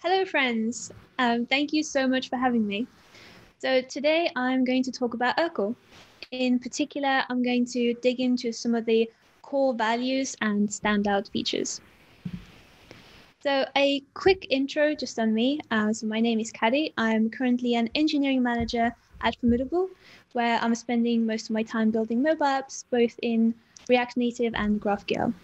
Hello, friends. Thank you so much for having me. So today I'm going to talk about urql. In particular, I'm going to dig into some of the core values and standout features. So a quick intro just on me. So my name is Kadi. I'm currently an engineering manager at Formidable, where I'm spending most of my time building mobile apps, both in React Native and GraphQL.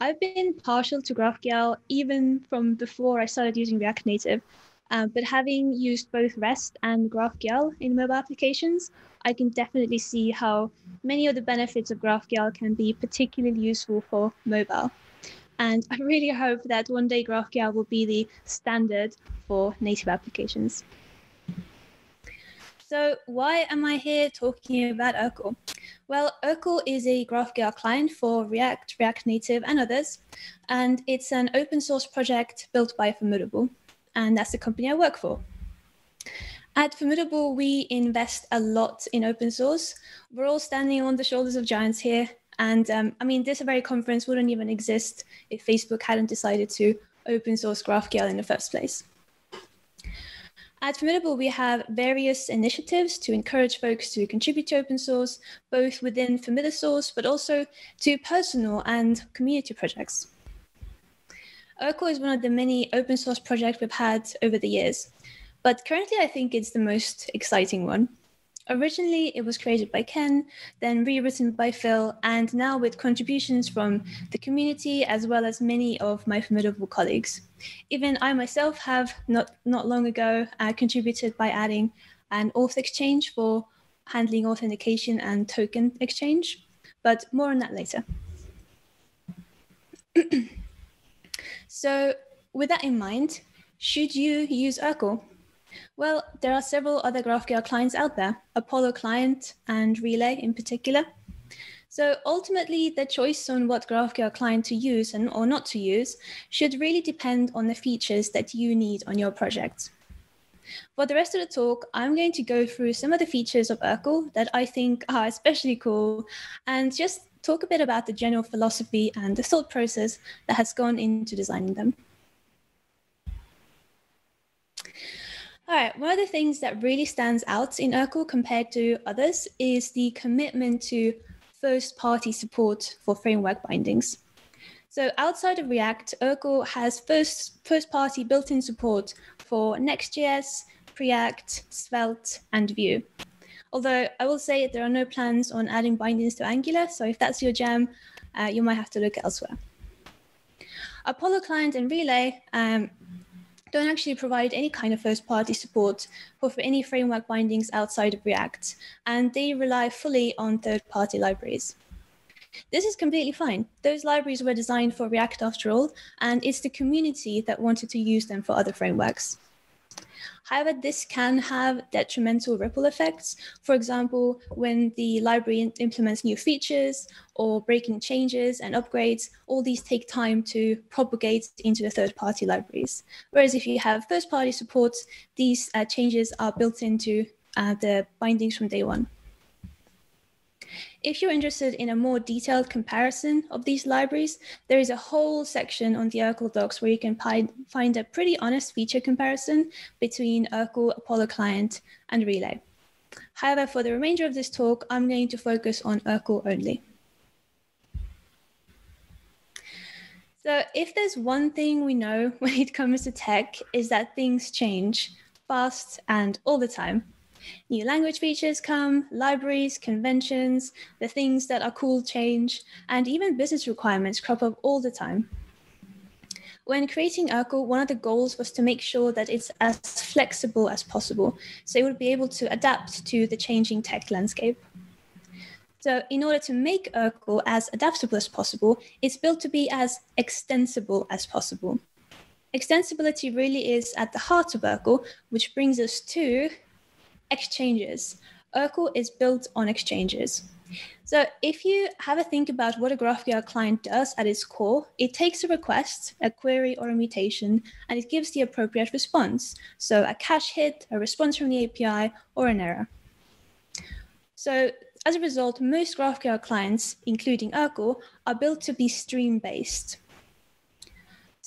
I've been partial to GraphQL even from before I started using React Native, but having used both REST and GraphQL in mobile applications, I can definitely see how many of the benefits of GraphQL can be particularly useful for mobile. And I really hope that one day GraphQL will be the standard for native applications. So why am I here talking about urql? Well, urql is a GraphQL client for React, React Native, and others. And it's an open source project built by Formidable. And that's the company I work for. At Formidable, we invest a lot in open source. We're all standing on the shoulders of giants here. And I mean, this very conference wouldn't even exist if Facebook hadn't decided to open source GraphQL in the first place. At Formidable, we have various initiatives to encourage folks to contribute to open source, both within Formidable source, but also to personal and community projects. urql is one of the many open source projects we've had over the years, but currently I think it's the most exciting one. Originally, it was created by Ken, then rewritten by Phil, and now with contributions from the community as well as many of my Formidable colleagues. Even I myself have not long ago contributed by adding an auth exchange for handling authentication and token exchange, but more on that later. So with that in mind, should you use urql? Well, there are several other GraphQL clients out there, Apollo Client and Relay in particular. So ultimately, the choice on what GraphQL client to use and or not to use should really depend on the features that you need on your project. For the rest of the talk, I'm going to go through some of the features of urql that I think are especially cool and just talk a bit about the general philosophy and the thought process that has gone into designing them. All right, one of the things that really stands out in urql compared to others is the commitment to first-party support for framework bindings. So outside of React, urql has first-party built-in support for Next.js, Preact, Svelte, and Vue. Although I will say there are no plans on adding bindings to Angular, so if that's your jam, you might have to look elsewhere. Apollo Client and Relay don't actually provide any kind of first-party support for any framework bindings outside of React, and they rely fully on third-party libraries. This is completely fine. Those libraries were designed for React after all, and it's the community that wanted to use them for other frameworks. However, this can have detrimental ripple effects. For example, when the library implements new features or breaking changes and upgrades, all these take time to propagate into the third-party libraries. Whereas if you have first-party support, these changes are built into the bindings from day one. If you're interested in a more detailed comparison of these libraries, there is a whole section on the urql docs where you can find a pretty honest feature comparison between urql, Apollo Client, and Relay. However, for the remainder of this talk, I'm going to focus on urql only. So if there's one thing we know when it comes to tech, is that things change fast and all the time. New language features come, libraries, conventions, the things that are cool change, and even business requirements crop up all the time. When creating urql, one of the goals was to make sure that it's as flexible as possible, so it would be able to adapt to the changing tech landscape. So in order to make urql as adaptable as possible, it's built to be as extensible as possible. Extensibility really is at the heart of urql, which brings us to Exchanges. urql is built on Exchanges. So if you have a think about what a GraphQL client does at its core, it takes a request, a query, or a mutation, and it gives the appropriate response. So a cache hit, a response from the API, or an error. So as a result, most GraphQL clients, including urql, are built to be stream-based.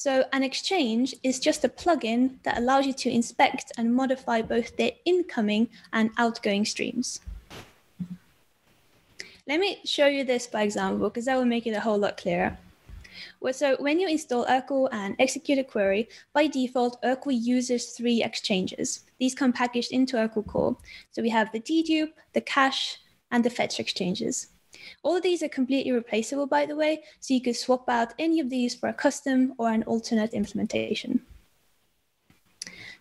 So an exchange is just a plugin that allows you to inspect and modify both their incoming and outgoing streams. Let me show you this by example, because that will make it a whole lot clearer. Well, so when you install urql and execute a query, by default, urql uses 3 exchanges. These come packaged into urql core. So we have the dedupe, the cache, and the fetch exchanges. All of these are completely replaceable, by the way, so you could swap out any of these for a custom or an alternate implementation.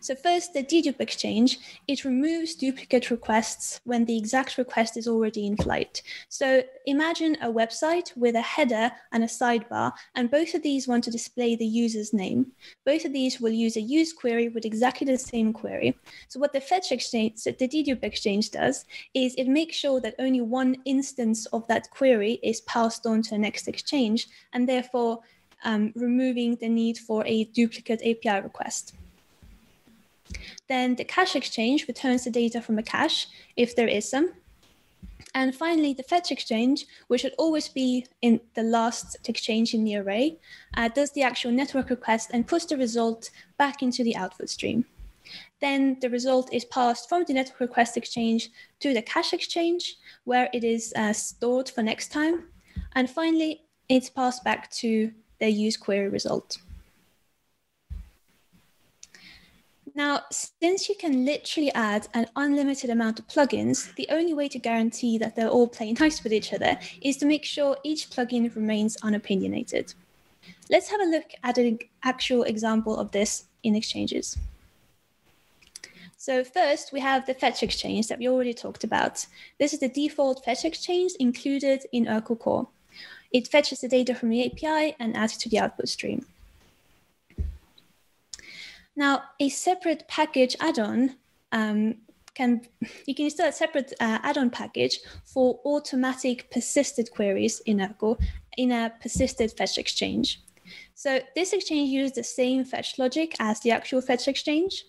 So first, the dedupe exchange, it removes duplicate requests when the exact request is already in flight. So imagine a website with a header and a sidebar, and both of these want to display the user's name. Both of these will use a use query with exactly the same query. So what the fetch exchange, the dedupe exchange does is it makes sure that only one instance of that query is passed on to the next exchange, and therefore removing the need for a duplicate API request. Then the cache exchange returns the data from a cache, if there is some. And finally, the fetch exchange, which should always be in the last exchange in the array, does the actual network request and puts the result back into the output stream. Then the result is passed from the network request exchange to the cache exchange, where it is stored for next time. And finally, it's passed back to the use query result. Now, since you can literally add an unlimited amount of plugins, the only way to guarantee that they'll all play nice with each other is to make sure each plugin remains unopinionated. Let's have a look at an actual example of this in Exchanges. So first, we have the fetch exchange that we already talked about. This is the default fetch exchange included in urql core. It fetches the data from the API and adds it to the output stream. Now, a separate package add-on you can install a separate add-on package for automatic persisted queries in urql in a persisted fetch exchange. So this exchange uses the same fetch logic as the actual fetch exchange,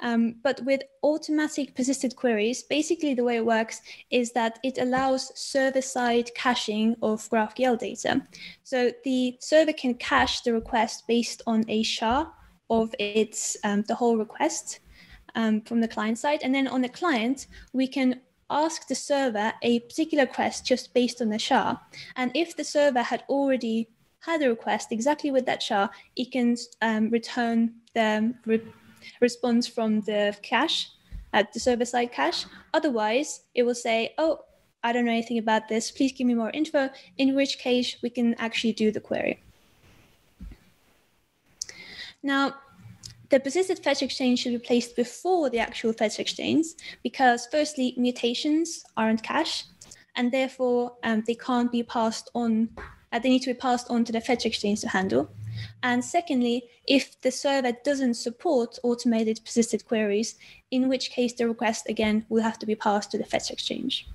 but with automatic persisted queries, basically the way it works is that it allows server-side caching of GraphQL data. So the server can cache the request based on a SHA of its the whole request from the client side, and then on the client we can ask the server a particular request just based on the SHA. And if the server had already had a request exactly with that SHA, it can return the response from the cache at the server side cache. Otherwise, it will say, "Oh, I don't know anything about this. Please give me more info." In which case, we can actually do the query. Now, the persisted fetch exchange should be placed before the actual fetch exchange because, firstly, mutations aren't cached, and therefore they can't be passed on. They need to be passed on to the fetch exchange to handle. And secondly, if the server doesn't support automated persisted queries, in which case the request again will have to be passed to the fetch exchange.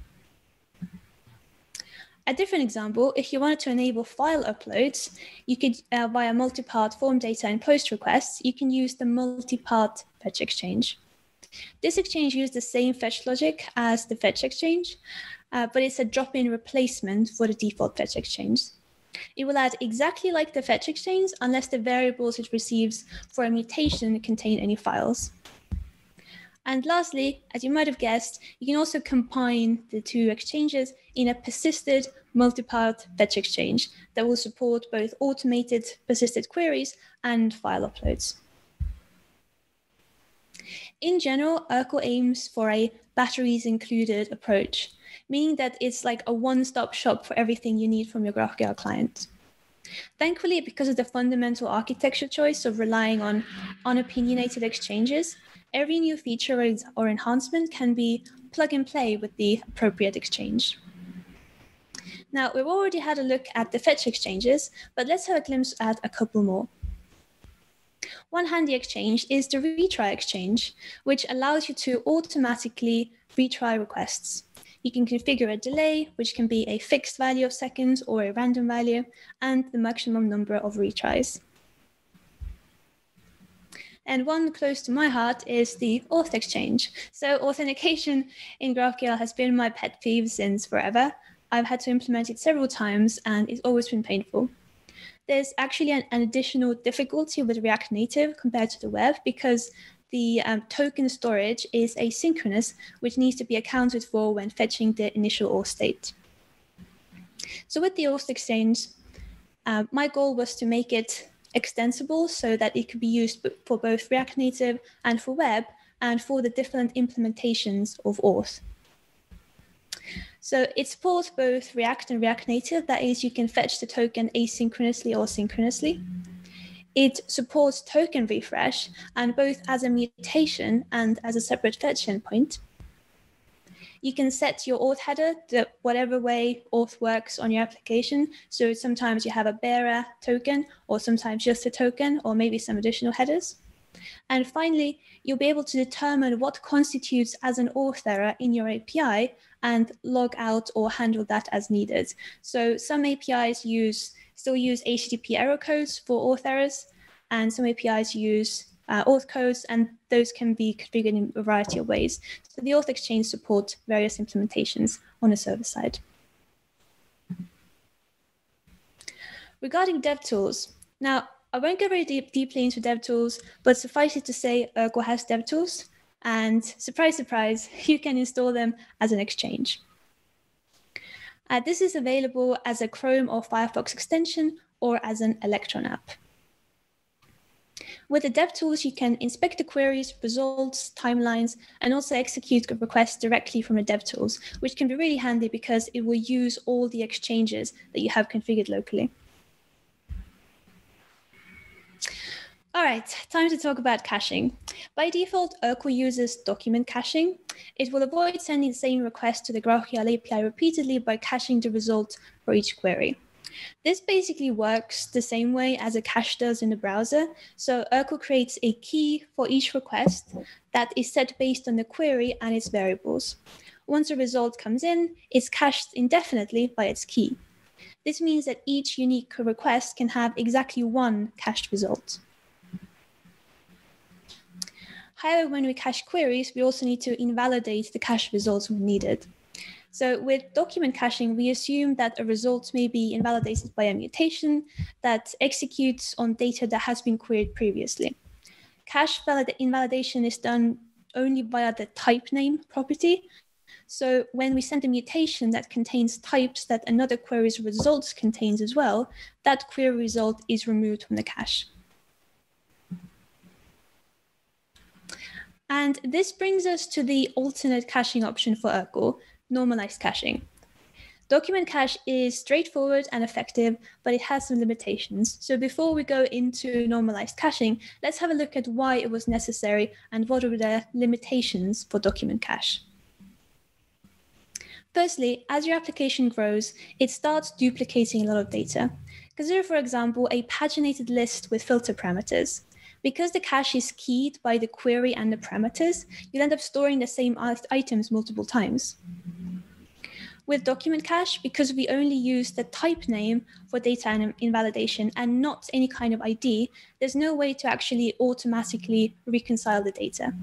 A different example, if you wanted to enable file uploads, you could, via multi-part form data and post requests, you can use the multi-part fetch exchange. This exchange uses the same fetch logic as the fetch exchange, but it's a drop-in replacement for the default fetch exchange. It will add exactly like the fetch exchange unless the variables it receives for a mutation contain any files. And lastly, as you might have guessed, you can also combine the two exchanges in a persisted multi-part fetch exchange that will support both automated persisted queries and file uploads. In general, urql aims for a batteries-included approach, meaning that it's like a one-stop shop for everything you need from your GraphQL client. Thankfully, because of the fundamental architecture choice of relying on unopinionated exchanges, every new feature or enhancement can be plug and play with the appropriate exchange. Now, we've already had a look at the fetch exchanges, but let's have a glimpse at a couple more. One handy exchange is the retry exchange, which allows you to automatically retry requests. You can configure a delay, which can be a fixed value of seconds or a random value, and the maximum number of retries. And one close to my heart is the auth exchange. So authentication in GraphQL has been my pet peeve since forever. I've had to implement it several times, and it's always been painful. there's actually an additional difficulty with React Native compared to the web, because the token storage is asynchronous, which needs to be accounted for when fetching the initial auth state. So with the auth exchange, my goal was to make it extensible so that it could be used for both React Native and for web and for the different implementations of auth. So it supports both React and React Native. That is, you can fetch the token asynchronously or synchronously. It supports token refresh, and both as a mutation and as a separate fetch endpoint. You can set your auth header that whatever way auth works on your application. So sometimes you have a bearer token, or sometimes just a token, or maybe some additional headers. And finally, you'll be able to determine what constitutes as an auth error in your API and log out or handle that as needed. So some APIs still use HTTP error codes for auth errors, and some APIs use auth codes, and those can be configured in a variety of ways. So the auth exchange supports various implementations on a server side. Regarding DevTools, now, I won't go very deeply into DevTools, but suffice it to say, urql has DevTools, and surprise, surprise, you can install them as an exchange. This is available as a Chrome or Firefox extension or as an Electron app. With the DevTools, you can inspect the queries, results, timelines, and also execute requests directly from the DevTools, which can be really handy because it will use all the exchanges that you have configured locally. All right, time to talk about caching. By default, urql uses document caching. It will avoid sending the same request to the GraphQL API repeatedly by caching the result for each query. This basically works the same way as a cache does in the browser. So urql creates a key for each request that is set based on the query and its variables. Once a result comes in, it's cached indefinitely by its key. This means that each unique request can have exactly one cached result. However, when we cache queries, we also need to invalidate the cache results when needed. So with document caching, we assume that a result may be invalidated by a mutation that executes on data that has been queried previously. Cache invalidation is done only via the type name property. So when we send a mutation that contains types that another query's results contains as well, that query result is removed from the cache. And this brings us to the alternate caching option for urql, normalized caching. Document cache is straightforward and effective, but it has some limitations. So before we go into normalized caching, let's have a look at why it was necessary and what are the limitations for document cache. Firstly, as your application grows, it starts duplicating a lot of data. Consider, for example, a paginated list with filter parameters. Because the cache is keyed by the query and the parameters, you'll end up storing the same items multiple times. With document cache, because we only use the type name for data invalidation and not any kind of ID, there's no way to actually automatically reconcile the data.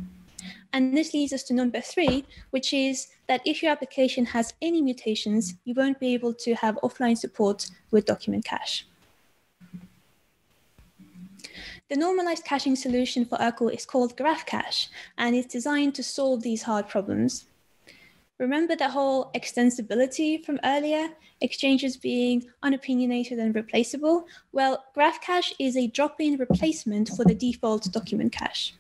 And this leads us to number 3, which is that if your application has any mutations, you won't be able to have offline support with document cache. The normalized caching solution for urql is called GraphCache, and it's designed to solve these hard problems. Remember the whole extensibility from earlier, exchanges being unopinionated and replaceable? Well, GraphCache is a drop-in replacement for the default document cache.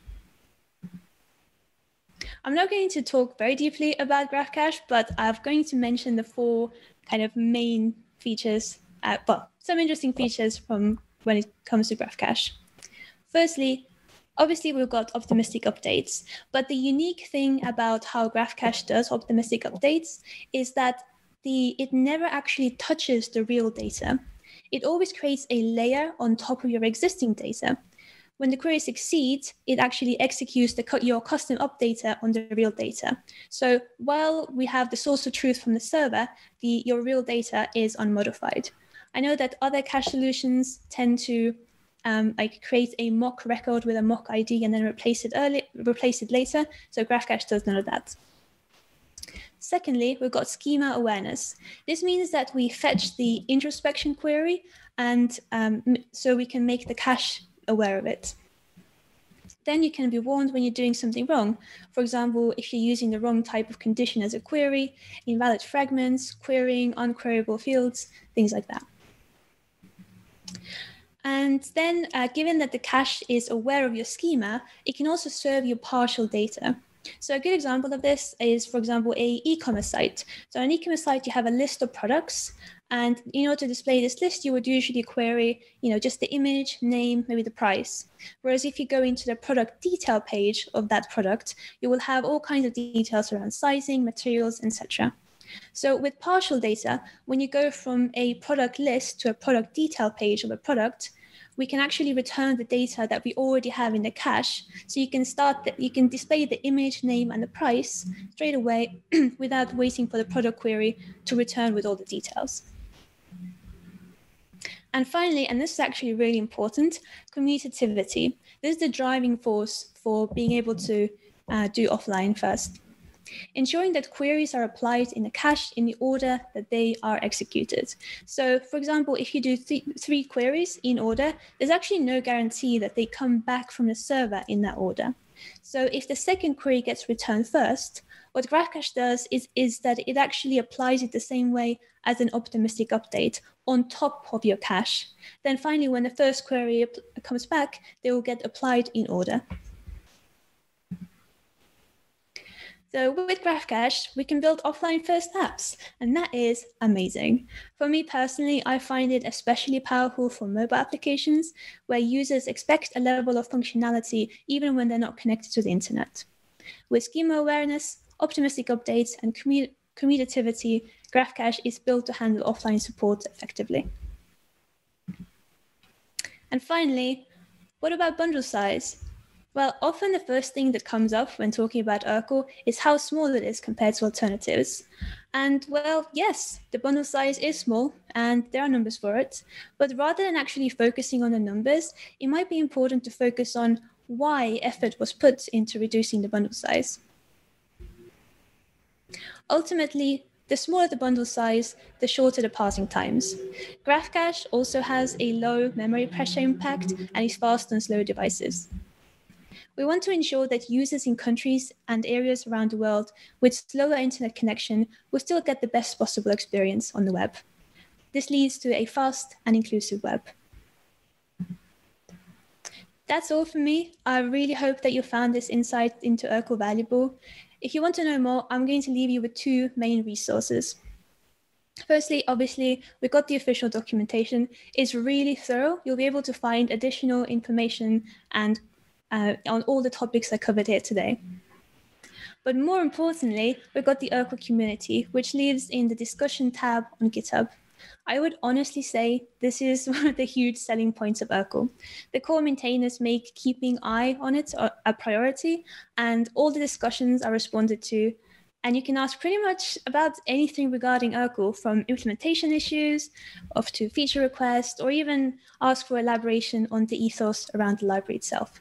I'm not going to talk very deeply about GraphCache, but I'm going to mention the 4 kind of main features, well, some interesting features from when it comes to GraphCache. Firstly, obviously, we've got optimistic updates, but the unique thing about how GraphCache does optimistic updates is that it never actually touches the real data. It always creates a layer on top of your existing data. When the query succeeds, it actually executes your custom updater on the real data. So while we have the source of truth from the server, your real data is unmodified. I know that other cache solutions tend to create a mock record with a mock ID and then replace it later. So GraphCache does none of that. Secondly, we've got schema awareness. This means that we fetch the introspection query, and so we can make the cache aware of it. Then you can be warned when you're doing something wrong. For example, if you're using the wrong type of condition as a query, invalid fragments, querying unqueryable fields, things like that. And then given that the cache is aware of your schema, it can also serve your partial data. So a good example of this is, for example, an e-commerce site. So on an e-commerce site, you have a list of products. And in order to display this list, you would usually query, just the image, name, maybe the price. Whereas if you go into the product detail page of that product, you will have all kinds of details around sizing, materials, etc. So with partial data, when you go from a product list to a product detail page of a product, we can actually return the data that we already have in the cache. So you can display the image, name, and the price straight away without waiting for the product query to return with all the details. And finally, and this is actually really important, commutativity. This is the driving force for being able to do offline first. Ensuring that queries are applied in the cache in the order that they are executed. So, for example, if you do three queries in order, there's actually no guarantee that they come back from the server in that order. So if the second query gets returned first, what GraphCache does is that it actually applies it the same way as an optimistic update on top of your cache. Then finally, when the first query comes back, they will get applied in order. So with GraphCache, we can build offline first apps, and that is amazing. For me personally, I find it especially powerful for mobile applications where users expect a level of functionality even when they're not connected to the internet. With schema awareness, optimistic updates, and commutativity, GraphCache is built to handle offline support effectively. And finally, what about bundle size? Well, often the first thing that comes up when talking about urql is how small it is compared to alternatives. And well, yes, the bundle size is small and there are numbers for it. But rather than actually focusing on the numbers, it might be important to focus on why effort was put into reducing the bundle size. Ultimately, the smaller the bundle size, the shorter the parsing times. GraphCache also has a low memory pressure impact and is fast on slow devices. We want to ensure that users in countries and areas around the world with slower internet connection will still get the best possible experience on the web. This leads to a fast and inclusive web. That's all for me. I really hope that you found this insight into urql valuable. If you want to know more, I'm going to leave you with two main resources. Firstly, obviously, we've got the official documentation. It's really thorough. You'll be able to find additional information and on all the topics I covered here today. But more importantly, we've got the urql community, which lives in the discussion tab on GitHub. I would honestly say this is one of the huge selling points of urql. The core maintainers make keeping an eye on it a priority, and all the discussions are responded to. And you can ask pretty much about anything regarding urql, from implementation issues, off to feature requests, or even ask for elaboration on the ethos around the library itself.